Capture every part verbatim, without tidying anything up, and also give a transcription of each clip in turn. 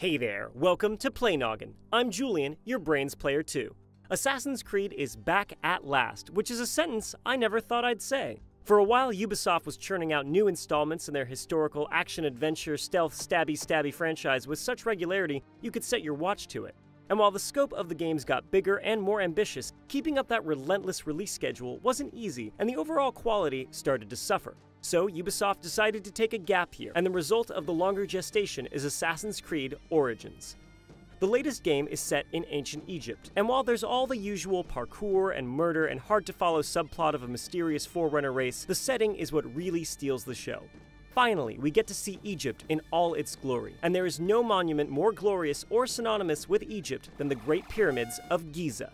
Hey there, welcome to PlayNoggin. I'm Julian, your brain's player too. Assassin's Creed is back at last, which is a sentence I never thought I'd say. For a while, Ubisoft was churning out new installments in their historical action-adventure stealth-stabby-stabby franchise with such regularity you could set your watch to it. And while the scope of the games got bigger and more ambitious, keeping up that relentless release schedule wasn't easy, and the overall quality started to suffer. So Ubisoft decided to take a gap here, and the result of the longer gestation is Assassin's Creed Origins. The latest game is set in ancient Egypt, and while there's all the usual parkour and murder and hard-to-follow subplot of a mysterious forerunner race, the setting is what really steals the show. Finally, we get to see Egypt in all its glory, and there is no monument more glorious or synonymous with Egypt than the Great Pyramids of Giza.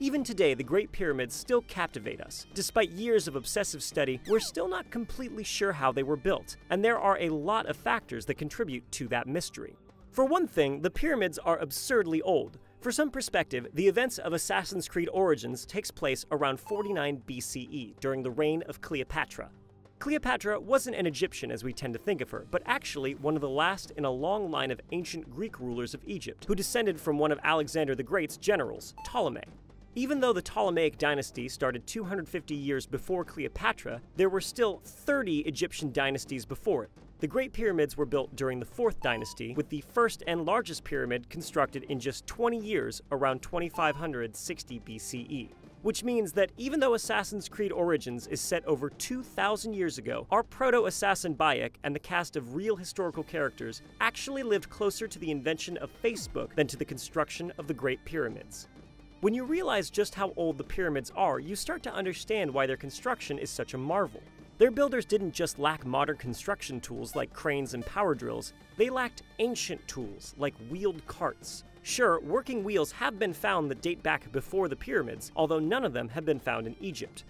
Even today, the Great Pyramids still captivate us. Despite years of obsessive study, we're still not completely sure how they were built, and there are a lot of factors that contribute to that mystery. For one thing, the pyramids are absurdly old. For some perspective, the events of Assassin's Creed Origins takes place around forty-nine B C E, during the reign of Cleopatra. Cleopatra wasn't an Egyptian as we tend to think of her, but actually one of the last in a long line of ancient Greek rulers of Egypt, who descended from one of Alexander the Great's generals, Ptolemy. Even though the Ptolemaic dynasty started two hundred fifty years before Cleopatra, there were still thirty Egyptian dynasties before it. The Great Pyramids were built during the Fourth Dynasty, with the first and largest pyramid constructed in just twenty years around twenty-five sixty B C E. Which means that even though Assassin's Creed Origins is set over two thousand years ago, our proto-assassin Bayek and the cast of real historical characters actually lived closer to the invention of Facebook than to the construction of the Great Pyramids. When you realize just how old the pyramids are, you start to understand why their construction is such a marvel. Their builders didn't just lack modern construction tools like cranes and power drills, they lacked ancient tools like wheeled carts. Sure, working wheels have been found that date back before the pyramids, although none of them have been found in Egypt.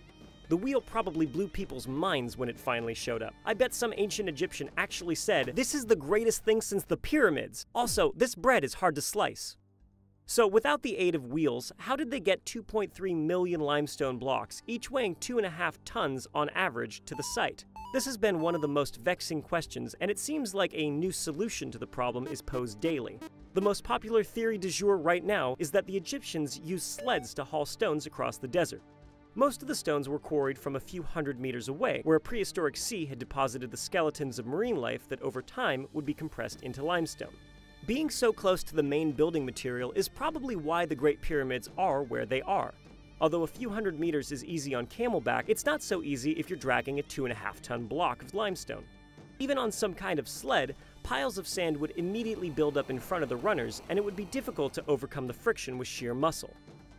The wheel probably blew people's minds when it finally showed up. I bet some ancient Egyptian actually said, "This is the greatest thing since the pyramids! Also, this bread is hard to slice." So without the aid of wheels, how did they get two point three million limestone blocks, each weighing two point five tons on average, to the site? This has been one of the most vexing questions, and it seems like a new solution to the problem is posed daily. The most popular theory du jour right now is that the Egyptians used sleds to haul stones across the desert. Most of the stones were quarried from a few hundred meters away, where a prehistoric sea had deposited the skeletons of marine life that over time would be compressed into limestone. Being so close to the main building material is probably why the Great Pyramids are where they are. Although a few hundred meters is easy on camelback, it's not so easy if you're dragging a two and a half ton block of limestone. Even on some kind of sled, piles of sand would immediately build up in front of the runners, and it would be difficult to overcome the friction with sheer muscle.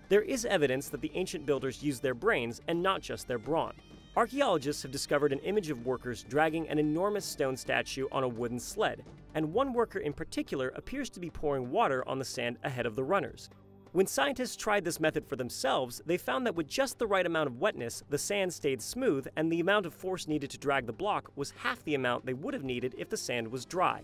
There is evidence that the ancient builders used their brains and not just their brawn. Archaeologists have discovered an image of workers dragging an enormous stone statue on a wooden sled, and one worker in particular appears to be pouring water on the sand ahead of the runners. When scientists tried this method for themselves, they found that with just the right amount of wetness, the sand stayed smooth, and the amount of force needed to drag the block was half the amount they would have needed if the sand was dry.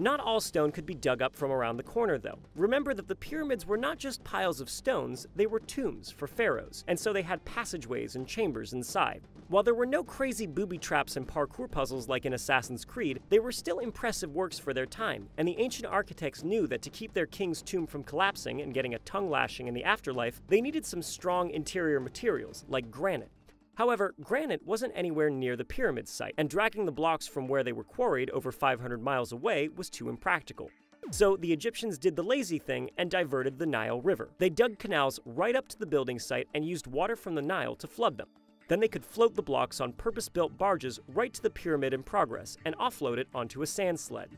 Not all stone could be dug up from around the corner, though. Remember that the pyramids were not just piles of stones, they were tombs for pharaohs, and so they had passageways and chambers inside. While there were no crazy booby traps and parkour puzzles like in Assassin's Creed, they were still impressive works for their time, and the ancient architects knew that to keep their king's tomb from collapsing and getting a tongue lashing in the afterlife, they needed some strong interior materials, like granite. However, granite wasn't anywhere near the pyramid site, and dragging the blocks from where they were quarried over five hundred miles away was too impractical. So the Egyptians did the lazy thing and diverted the Nile River. They dug canals right up to the building site and used water from the Nile to flood them. Then they could float the blocks on purpose-built barges right to the pyramid in progress and offload it onto a sand sled.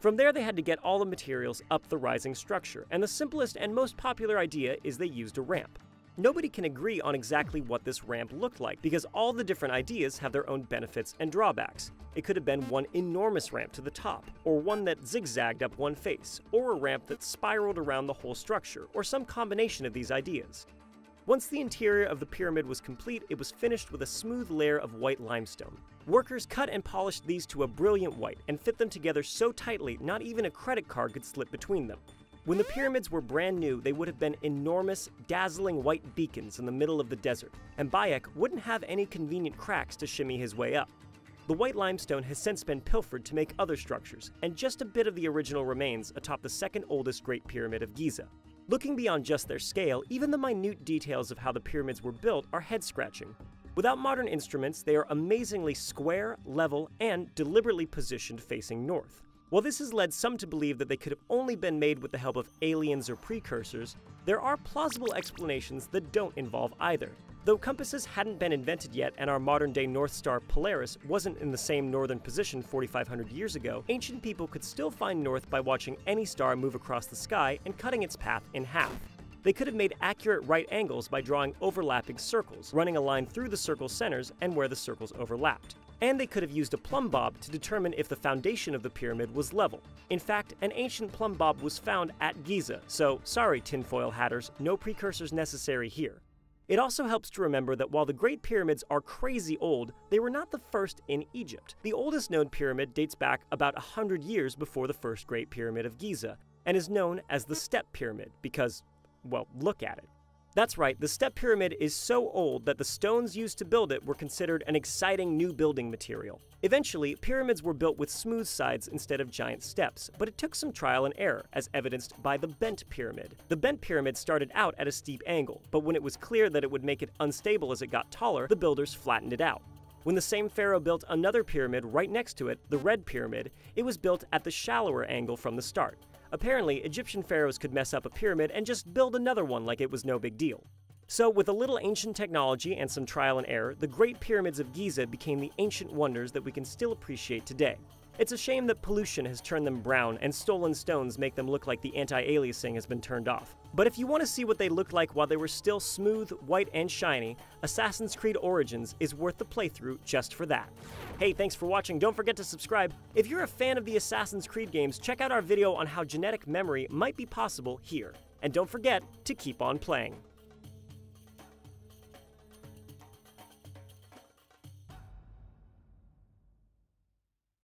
From there they had to get all the materials up the rising structure, and the simplest and most popular idea is they used a ramp. Nobody can agree on exactly what this ramp looked like, because all the different ideas have their own benefits and drawbacks. It could have been one enormous ramp to the top, or one that zigzagged up one face, or a ramp that spiraled around the whole structure, or some combination of these ideas. Once the interior of the pyramid was complete, it was finished with a smooth layer of white limestone. Workers cut and polished these to a brilliant white, and fit them together so tightly not even a credit card could slip between them. When the pyramids were brand new, they would have been enormous, dazzling white beacons in the middle of the desert, and Bayek wouldn't have any convenient cracks to shimmy his way up. The white limestone has since been pilfered to make other structures, and just a bit of the original remains atop the second oldest Great Pyramid of Giza. Looking beyond just their scale, even the minute details of how the pyramids were built are head-scratching. Without modern instruments, they are amazingly square, level, and deliberately positioned facing north. While this has led some to believe that they could have only been made with the help of aliens or precursors, there are plausible explanations that don't involve either. Though compasses hadn't been invented yet and our modern-day North Star Polaris wasn't in the same northern position forty-five hundred years ago, ancient people could still find north by watching any star move across the sky and cutting its path in half. They could have made accurate right angles by drawing overlapping circles, running a line through the circle centers and where the circles overlapped. And they could have used a plumb bob to determine if the foundation of the pyramid was level. In fact, an ancient plumb bob was found at Giza, so sorry tinfoil hatters, no precursors necessary here. It also helps to remember that while the Great Pyramids are crazy old, they were not the first in Egypt. The oldest known pyramid dates back about one hundred years before the first Great Pyramid of Giza, and is known as the Step Pyramid because, well, look at it. That's right, the Step Pyramid is so old that the stones used to build it were considered an exciting new building material. Eventually, pyramids were built with smooth sides instead of giant steps, but it took some trial and error, as evidenced by the Bent Pyramid. The Bent Pyramid started out at a steep angle, but when it was clear that it would make it unstable as it got taller, the builders flattened it out. When the same pharaoh built another pyramid right next to it, the Red Pyramid, it was built at the shallower angle from the start. Apparently, Egyptian pharaohs could mess up a pyramid and just build another one like it was no big deal. So, with a little ancient technology and some trial and error, the Great Pyramids of Giza became the ancient wonders that we can still appreciate today. It's a shame that pollution has turned them brown and stolen stones make them look like the anti-aliasing has been turned off. But if you want to see what they looked like while they were still smooth, white, and shiny, Assassin's Creed Origins is worth the playthrough just for that. Hey, thanks for watching, don't forget to subscribe. If you're a fan of the Assassin's Creed games, check out our video on how genetic memory might be possible here. And don't forget to keep on playing.